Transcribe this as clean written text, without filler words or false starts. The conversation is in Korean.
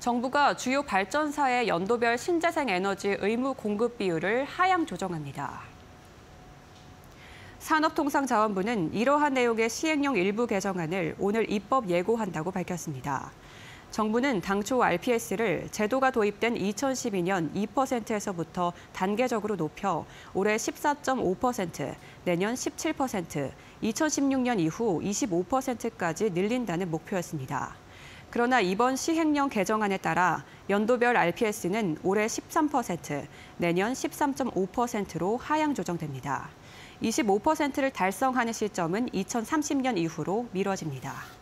정부가 주요 발전사의 연도별 신재생에너지 의무 공급 비율을 하향 조정합니다. 산업통상자원부는 이러한 내용의 시행령 일부 개정안을 오늘 입법 예고한다고 밝혔습니다. 정부는 당초 RPS를 제도가 도입된 2012년 2%에서부터 단계적으로 높여 올해 14.5%, 내년 17%, 2016년 이후 25%까지 늘린다는 목표였습니다. 그러나 이번 시행령 개정안에 따라 연도별 RPS는 올해 13%, 내년 13.5%로 하향 조정됩니다. 25%를 달성하는 시점은 2030년 이후로 미뤄집니다.